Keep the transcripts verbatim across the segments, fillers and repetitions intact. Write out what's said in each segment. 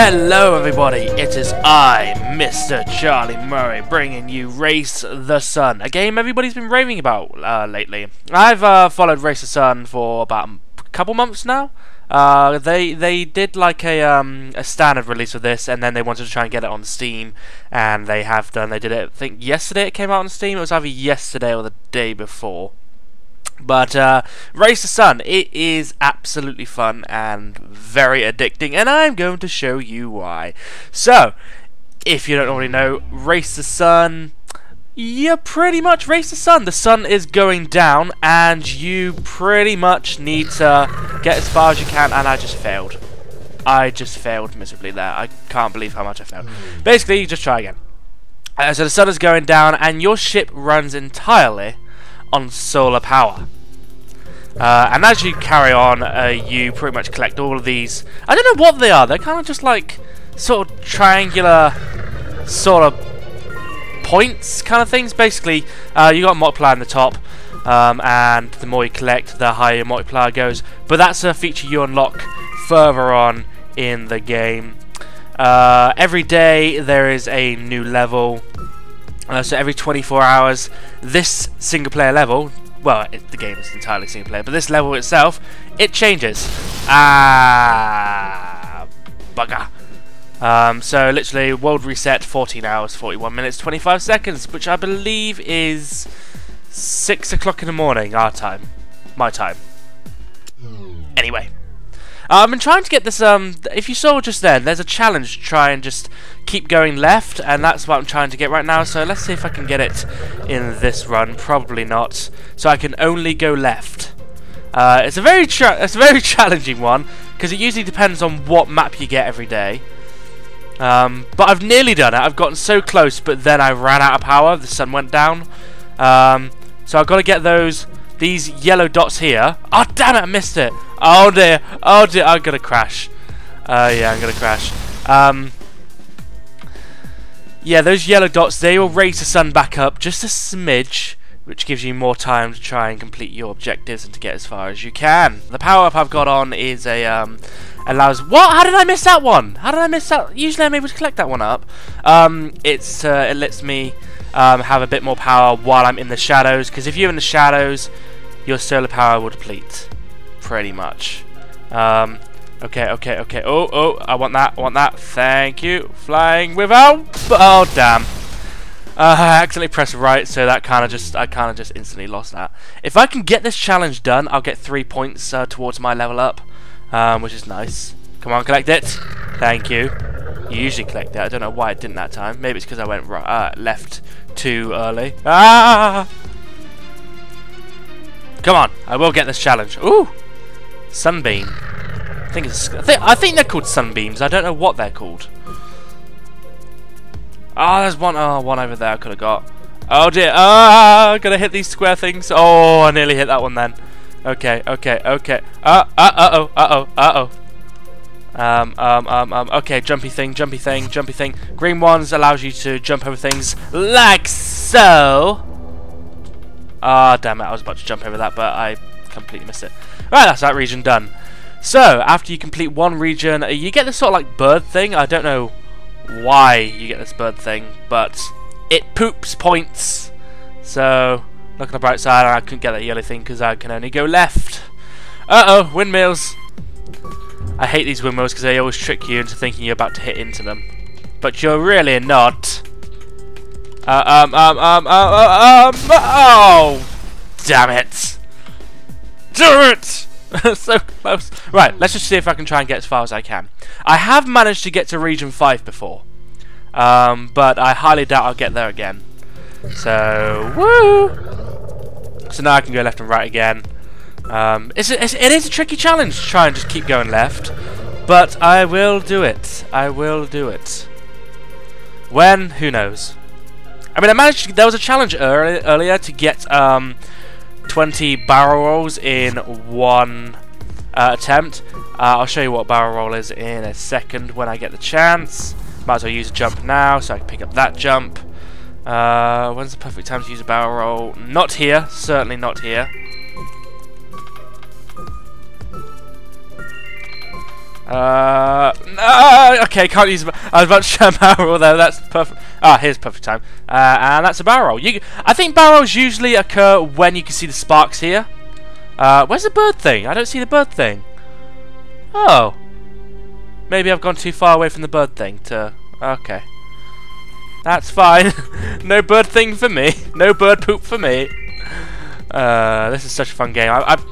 Hello everybody, it is I, Mister Charlie Murray, bringing you Race the Sun, a game everybody's been raving about uh, lately. I've uh, followed Race the Sun for about a couple months now. Uh, they they did like a um, a standard release of this, and then they wanted to try and get it on Steam, and they have done. They did it, I think yesterday it came out on Steam. It was either yesterday or the day before. But uh, Race the Sun, it is absolutely fun and very addicting, and I'm going to show you why. So, if you don't already know, Race the Sun, you pretty much race the sun. The sun is going down, and you pretty much need to get as far as you can, and I just failed. I just failed miserably there. I can't believe how much I failed. Basically, you just try again. Uh, so the sun is going down, and your ship runs entirely on solar power, uh, and as you carry on, uh, you pretty much collect all of these. I don't know what they are. They're kind of just like sort of triangular sort of points kind of things. Basically, uh, you got a multiplier on the top, um, and the more you collect, the higher your multiplier goes. But that's a feature you unlock further on in the game. Uh, every day there is a new level. Uh, so every twenty-four hours, this single-player level, well, it, the game is entirely single-player, but this level itself, it changes. Ah, bugger. Um, so literally, world reset, fourteen hours, forty-one minutes, twenty-five seconds, which I believe is six o'clock in the morning, our time, my time. Anyway. Uh, I've been trying to get this, um, if you saw just then, there's a challenge to try and just keep going left, and that's what I'm trying to get right now, so let's see if I can get it in this run. Probably not. So I can only go left. Uh, it's a very tra it's a very challenging one, because it usually depends on what map you get every day. Um, but I've nearly done it. I've gotten so close, but then I ran out of power, the sun went down. Um, so I've got to get those... These yellow dots here. Oh, damn it, I missed it. Oh, dear. Oh, dear. I'm going to crash. Uh, yeah, I'm going to crash. Um, yeah, those yellow dots, they will raise the sun back up just a smidge, which gives you more time to try and complete your objectives and to get as far as you can. The power-up I've got on is a... Um, allows... What? How did I miss that one? How did I miss that? Usually I'm able to collect that one up. Um, it's uh, it lets me... Um, have a bit more power while I'm in the shadows, because if you're in the shadows, your solar power will deplete, pretty much. Um, okay, okay, okay. Oh, oh, I want that, I want that. Thank you. Flying without. Oh, damn. Uh, I accidentally pressed right, so that kind of just, I kind of just instantly lost that. If I can get this challenge done, I'll get three points uh, towards my level up, um, which is nice. Come on, collect it. Thank you. You usually collect that. I don't know why it didn't that time. Maybe it's because I went right, uh, left too early. Ah! Come on, I will get this challenge. Ooh, sunbeam. I think it's. I think, I think they're called sunbeams. I don't know what they're called. Ah, oh, there's one. Oh, one over there. I could have got. Oh dear. Ah, oh, gotta hit these square things. Oh, I nearly hit that one then. Okay, okay, okay. Uh, uh, uh oh, uh oh, uh oh. Um, um, um, um, okay, jumpy thing, jumpy thing, jumpy thing. Green ones allows you to jump over things like so. Ah, oh, damn it, I was about to jump over that, but I completely missed it. Right, that's that region done. So, after you complete one region, you get this sort of like bird thing. I don't know why you get this bird thing, but it poops points. So, look on the bright side, I couldn't get that yellow thing because I can only go left. Uh-oh, windmills. I hate these windmills because they always trick you into thinking you're about to hit into them, but you're really not. Uh, um, um, um, um, um, um, oh, damn it! Damn it! So close. Right, let's just see if I can try and get as far as I can. I have managed to get to region five before, um, but I highly doubt I'll get there again. So, woo! So now I can go left and right again. Um, it's a, it's, it is a tricky challenge to try and just keep going left, but I will do it. I will do it. When? Who knows? I mean, I managed. To, there was a challenge early, earlier to get um, twenty barrel rolls in one uh, attempt. Uh, I'll show you what barrel roll is in a second when I get the chance. Might as well use a jump now, so I can pick up that jump. Uh, when's the perfect time to use a barrel roll? Not here. Certainly not here. Uh, no, okay, can't use I was about to show a barrel though, that's perfect. Ah, here's perfect time. Uh, and that's a barrel. You, I think barrels usually occur when you can see the sparks here. Uh, where's the bird thing? I don't see the bird thing. Oh. Maybe I've gone too far away from the bird thing to... Okay. That's fine. No bird thing for me. No bird poop for me. Uh, this is such a fun game. I, I've...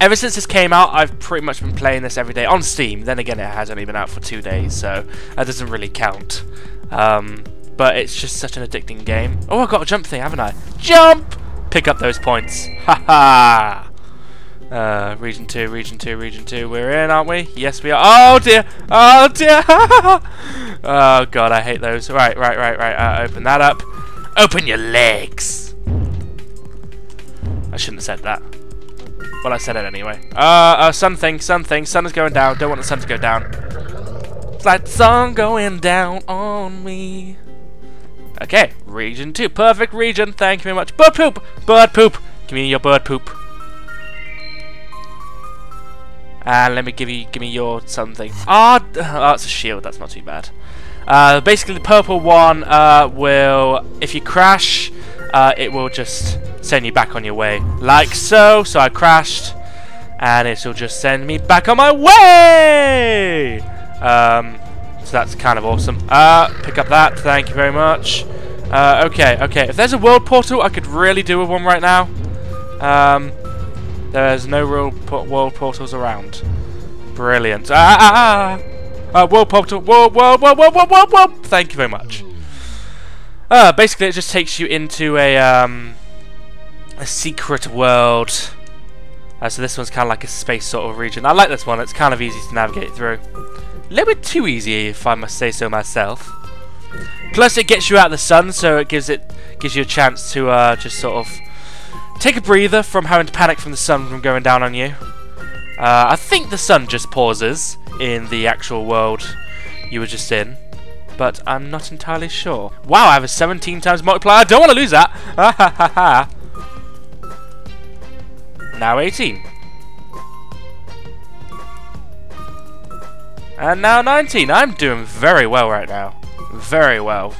Ever since this came out, I've pretty much been playing this every day on Steam. Then again, it has only been out for two days, so that doesn't really count. Um, but it's just such an addicting game. Oh, I've got a jump thing, haven't I? Jump! Pick up those points. Ha ha! Uh, region two, region two, region two. We're in, aren't we? Yes, we are. Oh dear! Oh dear! Oh god, I hate those. Right, right, right, right. Uh, open that up. Open your legs. I shouldn't have said that. Well, I said it anyway. Uh, uh, something, something. Sun is going down. Don't want the sun to go down. It's like the sun going down on me. Okay, region two. Perfect region. Thank you very much. Bird poop! Bird poop! Give me your bird poop. And let me give you, give me your something. Ah, oh, oh, it's a shield. That's not too bad. Uh, basically, the purple one uh, will, if you crash, uh, it will just send you back on your way, like so. So I crashed, and it'll just send me back on my way. Um, so that's kind of awesome. Uh, pick up that. Thank you very much. Uh, okay, okay. If there's a world portal, I could really do with one right now. Um, there's no real po world portals around. Brilliant. Ah, ah, ah. Uh, world portal, world, world, world, world, world, world, world. Thank you very much. Uh, basically, it just takes you into a um, a secret world. Uh, so this one's kind of like a space sort of region. I like this one. It's kind of easy to navigate through. A little bit too easy, if I must say so myself. Plus, it gets you out of the sun, so it gives it gives you a chance to uh, just sort of take a breather from having to panic from the sun from going down on you. Uh, I think the sun just pauses in the actual world you were just in, but I'm not entirely sure. Wow, I have a seventeen times multiplier. I don't want to lose that. Ah, ha, ha, ha. Now eighteen. And now nineteen. I'm doing very well right now. Very well.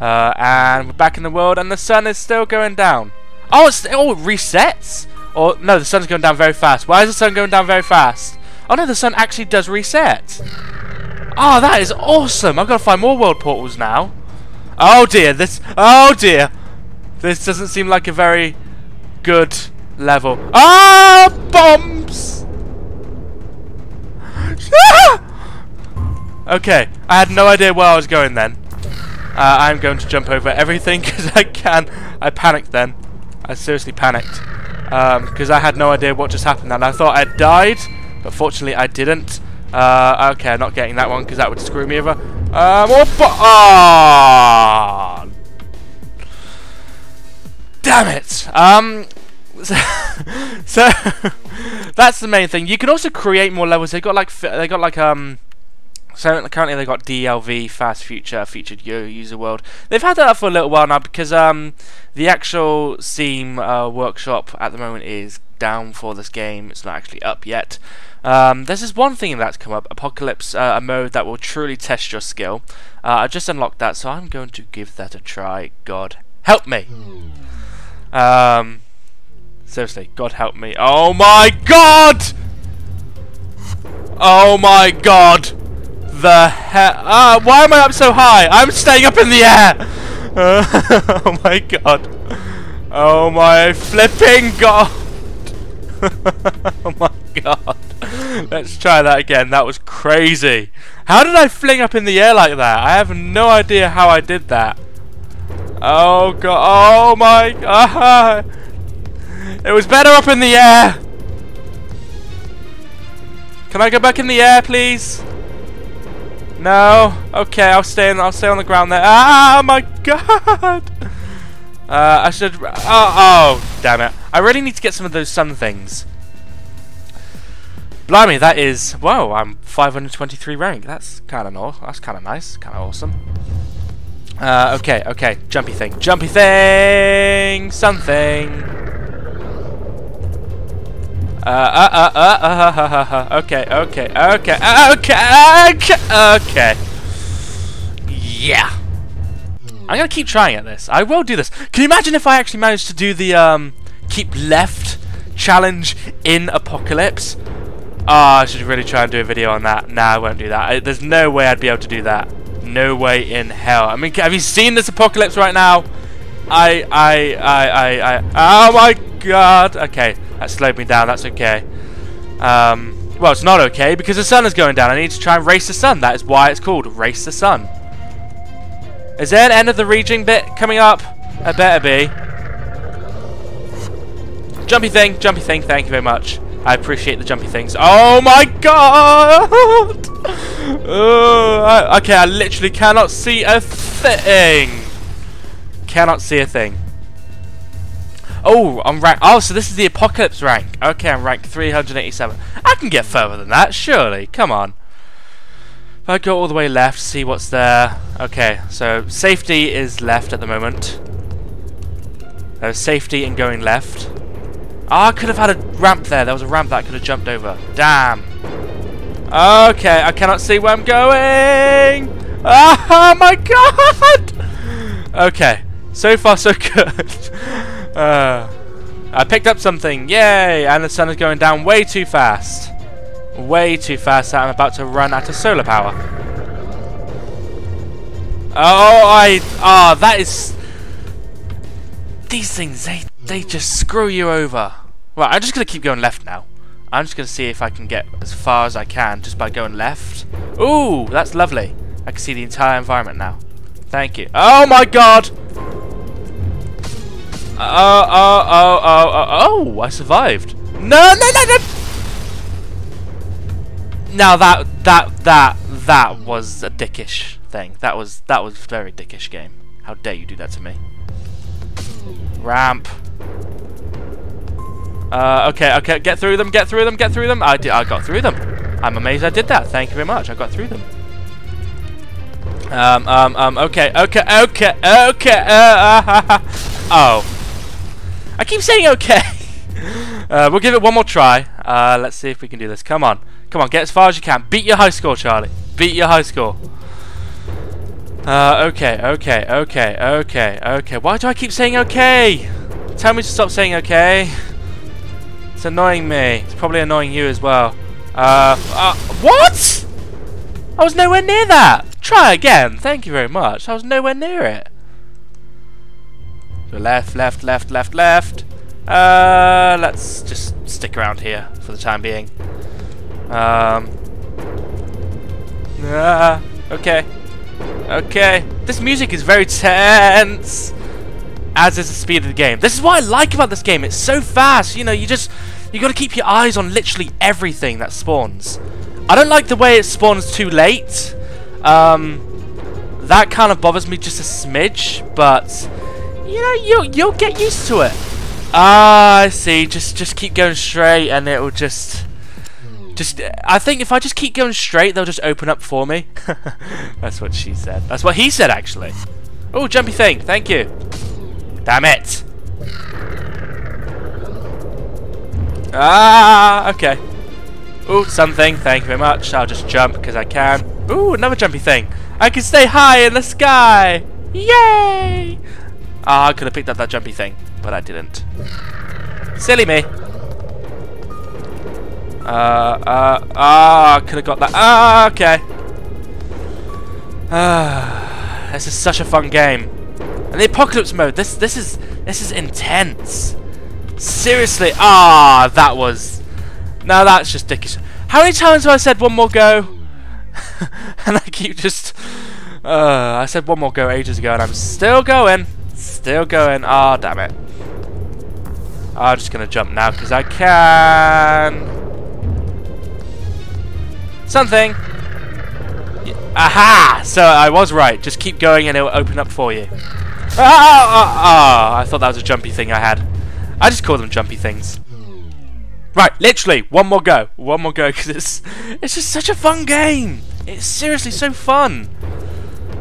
Uh, and we're back in the world, and the sun is still going down. Oh, it's, oh it resets? Or, no, the sun's going down very fast. Why is the sun going down very fast? Oh no, the sun actually does reset. Oh, that is awesome. I've got to find more world portals now. Oh dear, this... Oh dear. This doesn't seem like a very good level. Ah, bombs! Okay, I had no idea where I was going then. Uh, I'm going to jump over everything because I can. I panicked then. I seriously panicked. Because um, I had no idea what just happened, and I thought I'd died, but fortunately I didn't. Uh, okay, I'm not getting that one because that would screw me over. Um, oh, oh. Damn it! Um, so, so that's the main thing. You can also create more levels. They got like they got like um. So currently they got D L V, Fast Future, Featured You, User World. They've had that up for a little while now because um, the actual Steam uh, workshop at the moment is down for this game. It's not actually up yet. Um, there's this one thing that's come up, Apocalypse, uh, a mode that will truly test your skill. Uh, I just unlocked that, so I'm going to give that a try. God help me. Um, seriously, God help me. Oh my God! Oh my God! The hell? Uh, why am I up so high? I'm staying up in the air! Uh, oh my god. Oh my flipping god. Oh my god. Let's try that again. That was crazy. How did I fling up in the air like that? I have no idea how I did that. Oh god. Oh my god. It was better up in the air. Can I go back in the air, please? No. Okay, I'll stay in. I'll stay on the ground there. Ah, my God! Uh, I should. Oh, oh, damn it! I really need to get some of those sun things. Blimey, that is. Whoa, I'm five hundred twenty-three rank. That's kind of nice. That's kind of nice. Kind of awesome. Uh, okay, okay. Jumpy thing. Jumpy thing. Something. Uh, uh, uh, uh, uh, uh, uh, uh, uh, okay, okay, okay, okay, okay, okay. Yeah. I'm gonna keep trying at this. I will do this. Can you imagine if I actually managed to do the, um, keep left challenge in Apocalypse? Ah, oh, I should really try and do a video on that. Nah, I won't do that. I, there's no way I'd be able to do that. No way in hell. I mean, have you seen this Apocalypse right now? I, I, I, I, I, oh my god. Okay. That slowed me down, that's okay. Um, well, it's not okay because the sun is going down. I need to try and race the sun. That is why it's called Race the Sun. Is there an end of the region bit coming up? I better be. Jumpy thing, jumpy thing, thank you very much. I appreciate the jumpy things. Oh my god! Oh, I, okay, I literally cannot see a thing. Cannot see a thing. Oh, I'm rank. Oh, so this is the Apocalypse rank. Okay, I'm rank three hundred eighty-seven. I can get further than that, surely. Come on. If I go all the way left, see what's there. Okay, so safety is left at the moment. There's safety in going left. Ah, oh, I could have had a ramp there. There was a ramp that I could have jumped over. Damn. Okay, I cannot see where I'm going. Oh my god. Okay, so far so good. Uh, I picked up something, yay! And the sun is going down way too fast. Way too fast that I'm about to run out of solar power. Oh, I... Ah, oh, that is... These things, they, they just screw you over. Right, I'm just going to keep going left now. I'm just going to see if I can get as far as I can just by going left. Ooh, that's lovely. I can see the entire environment now. Thank you. Oh my god! Oh, oh, oh, oh, oh, oh, I survived. No, no, no, no. Now that, that, that, that was a dickish thing. That was, that was a very dickish game. How dare you do that to me? Ramp. Uh, okay, okay, get through them, get through them, get through them. I did, I got through them. I'm amazed I did that. Thank you very much. I got through them. Um, um, um, okay, okay, okay, okay, uh, ha, ha, ha. Oh. I keep saying okay. uh, we'll give it one more try. Uh, let's see if we can do this. Come on. Come on, get as far as you can. Beat your high score, Charlie. Beat your high score. Uh, okay, okay, okay, okay, okay. Why do I keep saying okay? Tell me to stop saying okay. It's annoying me. It's probably annoying you as well. Uh, uh what? I was nowhere near that. Try again. Thank you very much. I was nowhere near it. Left, left, left, left, left. Uh, let's just stick around here for the time being. Um. Ah, okay. Okay. This music is very tense. As is the speed of the game. This is what I like about this game. It's so fast. You know, you just you got to keep your eyes on literally everything that spawns. I don't like the way it spawns too late. Um. That kind of bothers me just a smidge, but. You know, you'll, you'll get used to it. Ah, I see. Just just keep going straight and it'll just... just. I think if I just keep going straight, they'll just open up for me. That's what she said. That's what he said, actually. Oh, jumpy thing. Thank you. Damn it. Ah, okay. Oh, something. Thank you very much. I'll just jump because I can. Ooh, another jumpy thing. I can stay high in the sky. Yay! Ah, oh, I could have picked up that jumpy thing, but I didn't. Silly me. Uh, uh, ah, oh, I could have got that. Ah, oh, okay. Ah, this is such a fun game. And the Apocalypse mode. This, this is, this is intense. Seriously. Ah, oh, that was. Now that's just dickish. How many times have I said one more go? And I keep just. Uh, I said one more go ages ago, and I'm still going. Still going. Ah, oh, damn it. I'm just going to jump now because I can. Something. Aha! So I was right. Just keep going and it will open up for you. Ah! Ah! Ah! I thought that was a jumpy thing I had. I just call them jumpy things. Right, literally. One more go. One more go because it's, it's just such a fun game. It's seriously so fun.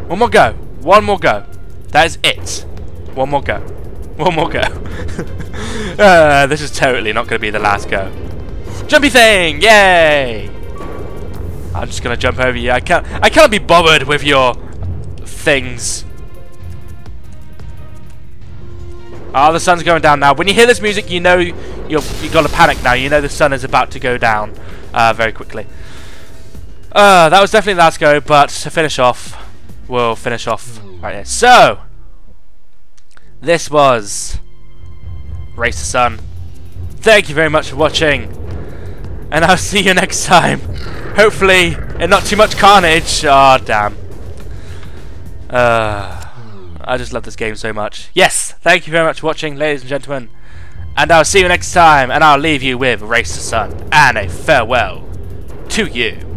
One more go. One more go. That is it. One more go. One more go. uh, this is totally not going to be the last go. Jumpy thing! Yay! I'm just gonna jump over you. I can't I can't be bothered with your things. Ah, oh, the sun's going down now. When you hear this music, you know you're you gotta panic now. You know the sun is about to go down uh, very quickly. Uh, that was definitely the last go, but to finish off, we'll finish off right here. So, this was Race the Sun. Thank you very much for watching, and I'll see you next time. Hopefully, and not too much carnage. Ah, oh, damn. Uh, I just love this game so much. Yes, thank you very much for watching, ladies and gentlemen, and I'll see you next time, and I'll leave you with Race the Sun, and a farewell to you.